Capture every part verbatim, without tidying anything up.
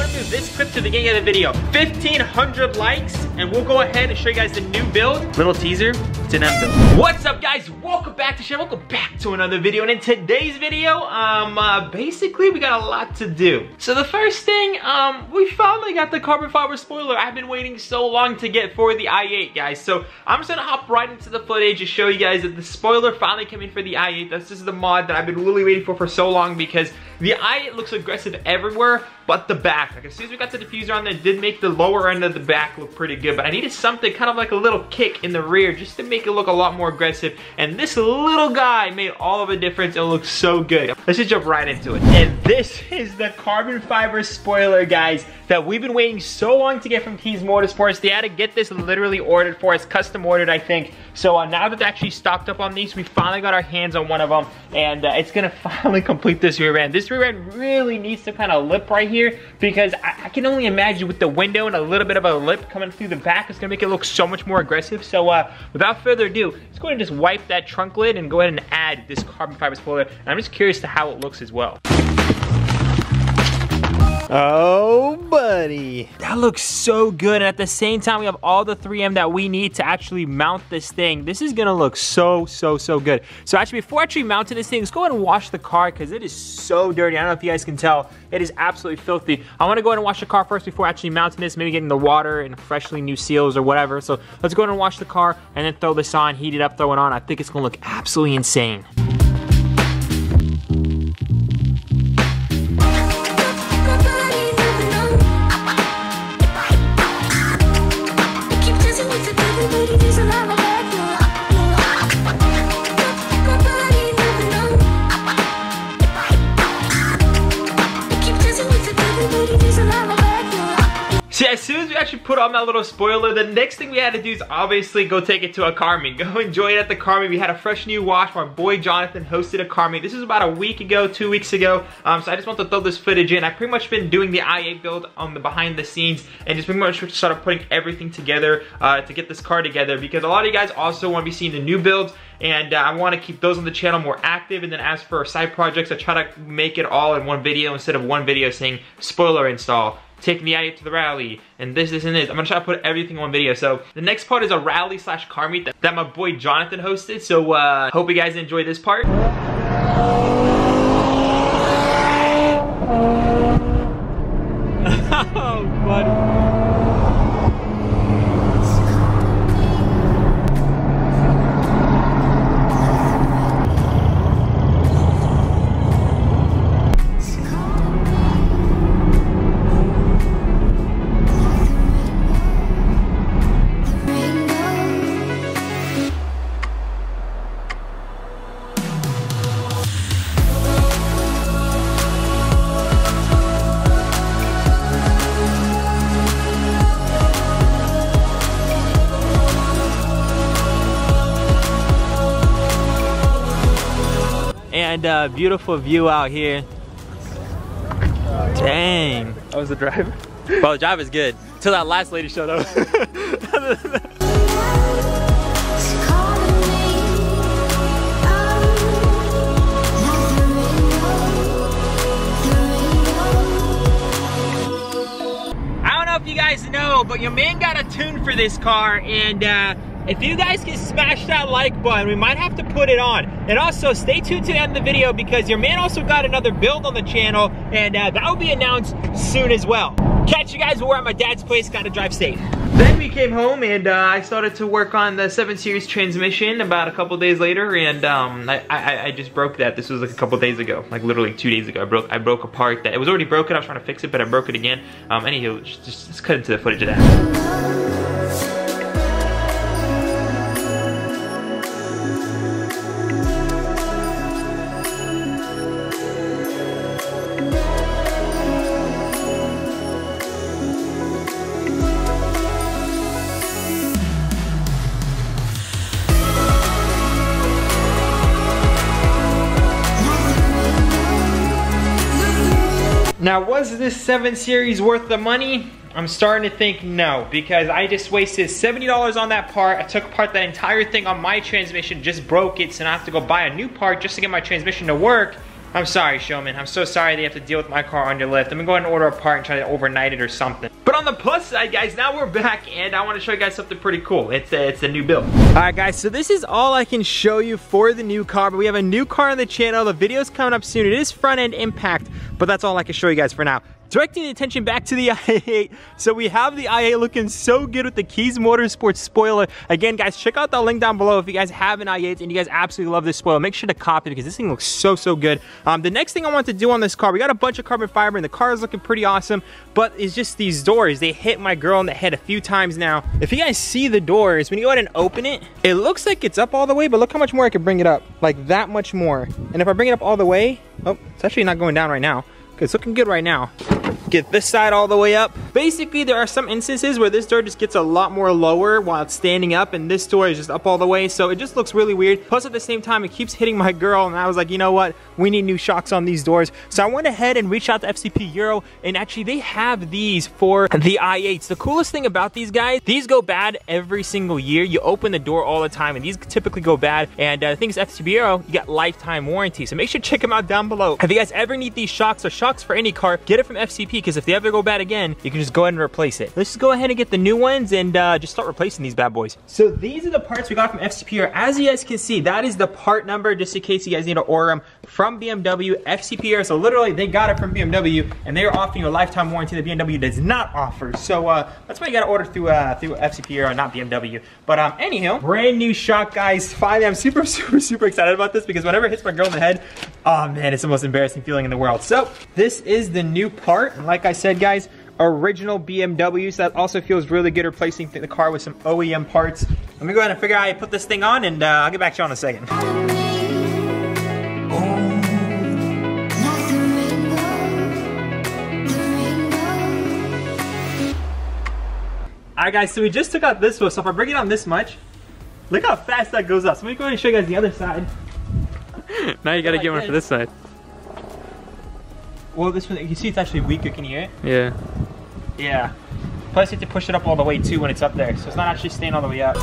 gonna move this clip to the beginning of the video. fifteen hundred likes, and we'll go ahead and show you guys the new build. Little teaser, it's an M build. What's up, guys? Welcome back to the channel. Welcome back to another video. And in today's video, um, uh, basically, we got a lot to do. So the first thing, um, we finally got the carbon fiber spoiler I've been waiting so long to get for the i eight, guys. So I'm just gonna hop right into the footage and show you guys that the spoiler finally came in for the i eight. This is the mod that I've been really waiting for for so long because the i eight looks aggressive everywhere but the back. Like, as soon as we got the diffuser on there, it did make the lower end of the back look pretty good, but I needed something kind of like a little kick in the rear just to make it look a lot more aggressive, and this little guy made all of a difference. It looks so good. Let's just jump right into it. And this is the carbon fiber spoiler, guys, that we've been waiting so long to get from Kies Motorsports. They had to get this literally ordered for us, custom ordered, I think. So uh, now that they actually stocked up on these, we finally got our hands on one of them, and uh, it's gonna finally complete this rear end. This rear end really needs to kind of lip right here because I, I can only imagine with the window and a little bit of a lip coming through the back, it's gonna make it look so much more aggressive. So uh, without further ado, let's go ahead and just wipe that trunk lid and go ahead and add this carbon fiber spoiler. And I'm just curious to how it looks as well. Oh, buddy. That looks so good. And at the same time, we have all the three M that we need to actually mount this thing. This is gonna look so, so, so good. So actually, before actually mounting this thing, let's go ahead and wash the car because it is so dirty. I don't know if you guys can tell. It is absolutely filthy. I wanna go ahead and wash the car first before actually mounting this, maybe getting the water and freshly new seals or whatever. So let's go ahead and wash the car and then throw this on, heat it up, throw it on. I think it's gonna look absolutely insane. As soon as we actually put on that little spoiler, the next thing we had to do is obviously go take it to a car meet. Go enjoy it at the car meet. We had a fresh new wash. My boy Jonathan hosted a car meet. This is about a week ago, two weeks ago. Um, so I just want to throw this footage in. I've pretty much been doing the i eight build on the behind the scenes and just pretty much started putting everything together uh, to get this car together because a lot of you guys also want to be seeing the new builds. And uh, I want to keep those on the channel more active. And then as for side projects, I try to make it all in one video instead of one video saying spoiler install, taking the i eight to the rally, and this, this, and this. I'm gonna try to put everything in one video. So the next part is a rally slash car meet that, that my boy Jonathan hosted. So uh, hope you guys enjoy this part. Oh, buddy. And uh, beautiful view out here. Dang. I was the driver. Well, the drive is good. Till that last lady showed up. I don't know if you guys know, but your man got a tune for this car, and uh, if you guys can smash that like button, we might have to put it on. And also, stay tuned to the end of the video because your man also got another build on the channel, and uh, that will be announced soon as well. Catch you guys when we're at my dad's place. Gotta drive safe. Then we came home, and uh, I started to work on the seven series transmission about a couple days later, and um, I, I, I just broke that. This was like a couple days ago, like literally two days ago. I broke I broke a part that it was already broken. I was trying to fix it, but I broke it again. Um, anywho, just, just, just cut into the footage of that. Now, was this seven series worth the money? I'm starting to think no, because I just wasted seventy dollars on that part. I took apart that entire thing on my transmission, just broke it, so now I have to go buy a new part just to get my transmission to work. I'm sorry, Shoman. I'm so sorry they have to deal with my car on your lift. I'm gonna go ahead and order a part and try to overnight it or something. But on the plus side, guys, now we're back and I wanna show you guys something pretty cool. It's a, it's a new build. All right, guys, so this is all I can show you for the new car, but we have a new car on the channel. The video's coming up soon. It is front end impact, but that's all I can show you guys for now. Directing the attention back to the i eight. So we have the i eight looking so good with the Kies Motorsports spoiler. Again, guys, check out the link down below if you guys have an i eight and you guys absolutely love this spoiler. Make sure to cop it because this thing looks so, so good. Um, the next thing I want to do on this car, we got a bunch of carbon fiber and the car is looking pretty awesome, but it's just these doors. They hit my girl in the head a few times now. If you guys see the doors, when you go ahead and open it, it looks like it's up all the way, but look how much more I can bring it up. Like that much more. And if I bring it up all the way, oh, it's actually not going down right now. It's looking good right now. Get this side all the way up. Basically, there are some instances where this door just gets a lot more lower while it's standing up, and this door is just up all the way, so it just looks really weird. Plus, at the same time, it keeps hitting my girl, and I was like, you know what? We need new shocks on these doors. So I went ahead and reached out to F C P Euro, and actually, they have these for the i eights. The coolest thing about these guys, these go bad every single year. You open the door all the time, and these typically go bad, and uh, the thing is, F C P Euro, you got lifetime warranty, so make sure to check them out down below. If you guys ever need these shocks or shocks for any car, get it from F C P, because if they ever go bad again, you can just go ahead and replace it. Let's just go ahead and get the new ones and uh, just start replacing these bad boys. So these are the parts we got from F C P. As you guys can see, that is the part number, just in case you guys need to order them from B M W. F C P, so literally they got it from B M W and they are offering a lifetime warranty that B M W does not offer. So uh, that's why you gotta order through uh, through F C P or not B M W. But um, anyhow, brand new shock, guys. Finally, I'm super, super, super excited about this because whenever it hits my girl in the head, oh man, it's the most embarrassing feeling in the world. So this is the new part. Like I said, guys, original B M W, so that also feels really good replacing the car with some O E M parts. Let me go ahead and figure out how I put this thing on, and uh, I'll get back to you in a second. All right, guys, so we just took out this one, so if I bring it on this much, look how fast that goes up. So let me go ahead and show you guys the other side. Now you gotta get one for this side. Well, this one, you see it's actually weaker, can you hear it? Yeah. Yeah. Plus you have to push it up all the way too when it's up there, so it's not actually staying all the way up.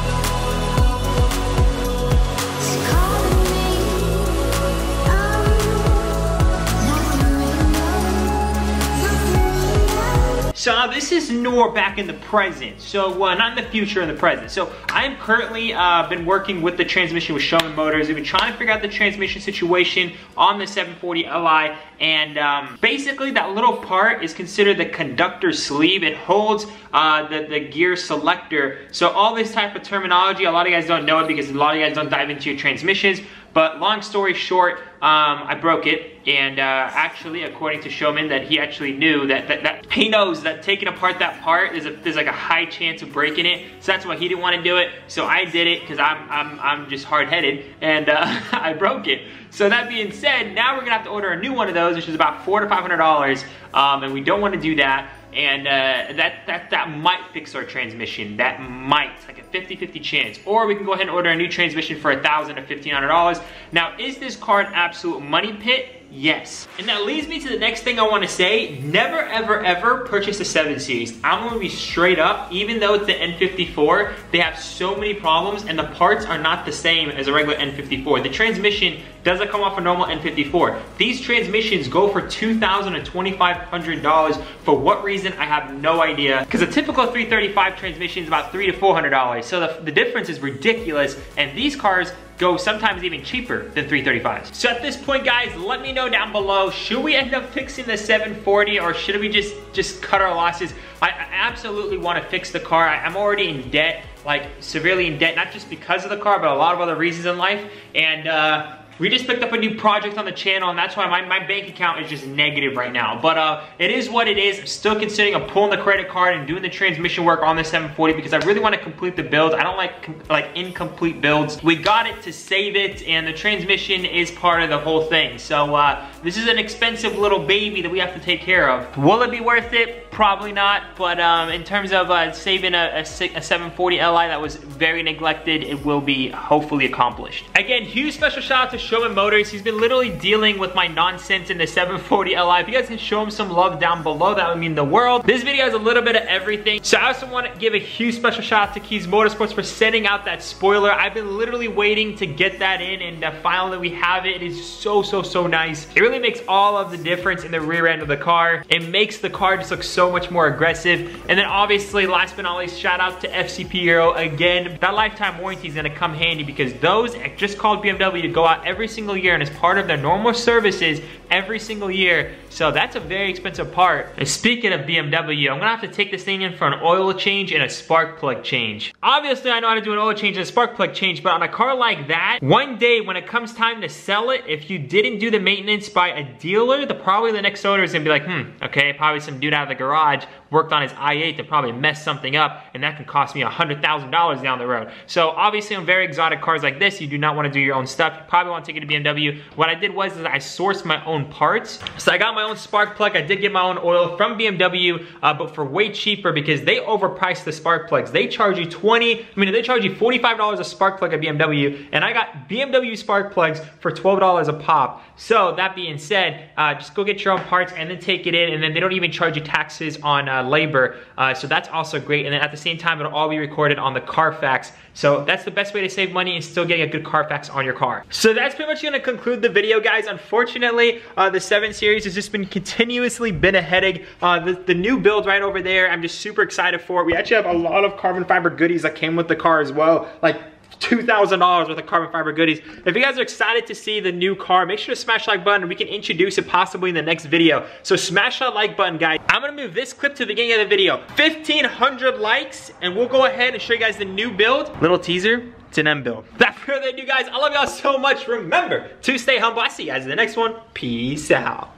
So now this is Noor back in the present, so uh, not in the future, in the present. So I'm currently uh, been working with the transmission with Shoman Motors. We've been trying to figure out the transmission situation on the seven forty L I, and um, basically that little part is considered the conductor sleeve. It holds uh, the, the gear selector. So all this type of terminology, a lot of you guys don't know it because a lot of you guys don't dive into your transmissions. But long story short, um, I broke it, and uh, actually, according to Shoman, that he actually knew that, that, that he knows that taking apart that part, there's, a, there's like a high chance of breaking it, so that's why he didn't want to do it, so I did it, because I'm, I'm, I'm just hard-headed, and uh, I broke it. So that being said, now we're going to have to order a new one of those, which is about four hundred to five hundred dollars, um, and we don't want to do that. And uh, that, that, that might fix our transmission. That might, like a fifty fifty chance. Or we can go ahead and order a new transmission for a thousand or fifteen hundred dollars. Now, is this car an absolute money pit? Yes. And that leads me to the next thing I want to say. Never, ever, ever purchase a seven series. I'm going to be straight up. Even though it's the N fifty-four, they have so many problems, and the parts are not the same as a regular N fifty-four. The transmission doesn't come off a normal N fifty-four. These transmissions go for two thousand to twenty-five hundred dollars. For what reason, I have no idea. Because a typical three thirty-five transmission is about three hundred to four hundred dollars. So the, the difference is ridiculous, and these cars go sometimes even cheaper than three thirty-fives. So at this point, guys, let me know down below, should we end up fixing the seven forty or should we just, just cut our losses? I, I absolutely wanna fix the car. I, I'm already in debt, like severely in debt, not just because of the car, but a lot of other reasons in life. And uh, we just picked up a new project on the channel, and that's why my, my bank account is just negative right now. But uh, it is what it is. I'm still considering I'm pulling the credit card and doing the transmission work on the seven forty because I really want to complete the build. I don't like like incomplete builds. We got it to save it, and the transmission is part of the whole thing. So uh, this is an expensive little baby that we have to take care of. Will it be worth it? Probably not. But um, in terms of uh, saving a, a, a seven forty L I that was very neglected, it will be hopefully accomplished. Again, huge special shout out to Shoman Motors. He's been literally dealing with my nonsense in the seven forty L I. If you guys can show him some love down below, that would mean the world. This video is a little bit of everything. So I also want to give a huge special shout out to Kies Motorsports for sending out that spoiler. I've been literally waiting to get that in, and uh, finally we have it. It is so, so, so nice. It really really makes all of the difference in the rear end of the car. It makes the car just look so much more aggressive. And then obviously, last but not least, shout out to F C P Euro again. That lifetime warranty is gonna come handy because those just called B M W to go out every single year and as part of their normal services every single year. So that's a very expensive part. And speaking of B M W, I'm gonna have to take this thing in for an oil change and a spark plug change. Obviously, I know how to do an oil change and a spark plug change, but on a car like that, one day when it comes time to sell it, if you didn't do the maintenance by a dealer, the probably the next owner is gonna be like, hmm, okay, probably some dude out of the garage worked on his i eight to probably mess something up, and that can cost me a hundred thousand dollars down the road. So obviously on very exotic cars like this, you do not wanna do your own stuff. You probably wanna take it to B M W. What I did was is I sourced my own parts. So I got my own spark plug, I did get my own oil from B M W, uh, but for way cheaper because they overpriced the spark plugs. They charge you twenty, I mean they charge you forty-five dollars a spark plug at B M W, and I got B M W spark plugs for twelve dollars a pop. So that being said, uh, just go get your own parts and then take it in, and then they don't even charge you taxes on uh, labor, uh, so that's also great. And then at the same time, it'll all be recorded on the Carfax. So that's the best way to save money and still getting a good Carfax on your car. So that's pretty much gonna conclude the video, guys. Unfortunately, uh, the seven series has just been continuously been a headache. Uh, the, the new build right over there, I'm just super excited for it. We actually have a lot of carbon fiber goodies that came with the car as well, like two thousand dollars worth of carbon fiber goodies. If you guys are excited to see the new car, make sure to smash that like button and we can introduce it possibly in the next video. So smash that like button, guys. I'm gonna move this clip to the beginning of the video. fifteen hundred likes and we'll go ahead and show you guys the new build. Little teaser, it's an M build. Without further ado, guys, I love y'all so much. Remember to stay humble. I see you guys in the next one. Peace out.